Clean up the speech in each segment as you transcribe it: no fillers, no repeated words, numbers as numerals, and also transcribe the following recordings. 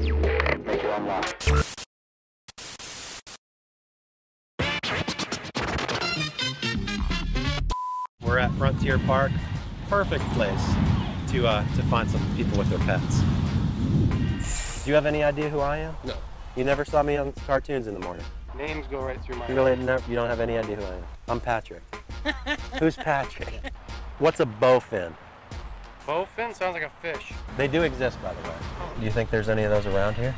Major unlocked. We're at Frontier Park. Perfect place to find some people with their pets. Do you have any idea who I am? No. You never saw me on cartoons in the morning. Names go right through my head. Really, no, you don't have any idea who I am. I'm Patrick. Who's Patrick? What's a bowfin? Bowfin sounds like a fish. They do exist, by the way. Do you think there's any of those around here?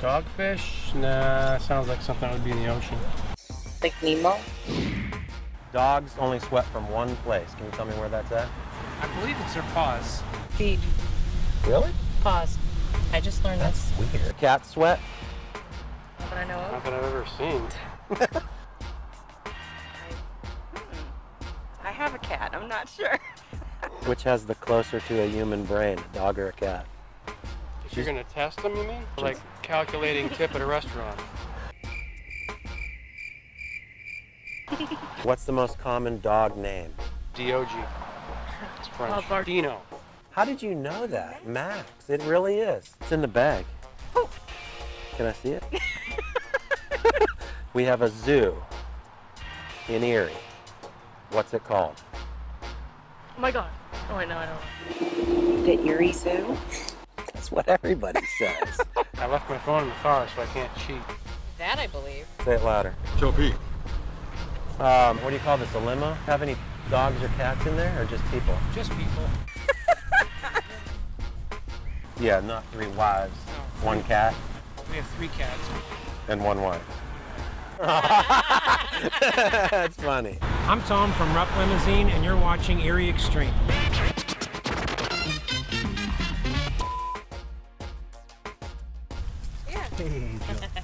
Dogfish? Nah, sounds like something that would be in the ocean. Like Nemo? Dogs only sweat from one place. Can you tell me where that's at? I believe it's their paws. Feet. Really? Paws. I just learned this. That's weird. Cats sweat? Not that I know of. Not that I've ever seen. I have a cat, I'm not sure. Which has the closer to a human brain, a dog or a cat? If you're gonna test them, you mean? Like calculating tip at a restaurant. What's the most common dog name? D-O-G. It's French. Oh, Dino. How did you know that? Max, it really is. It's in the bag. Oh. Can I see it? We have a zoo in Erie. What's it called? Oh my God. Oh, I know, I know. The Erie Zoo? That's what everybody says. I left my phone in the car, so I can't cheat. That I believe. Say it louder. Joe P. What do you call this, a limo? Have any dogs or cats in there, or just people? Just people. Yeah, not three wives. No. One cat? We have three cats. And one wife. That's funny. I'm Tom from Ruff Limousine, and you're watching Eerie Extreme. Yeah.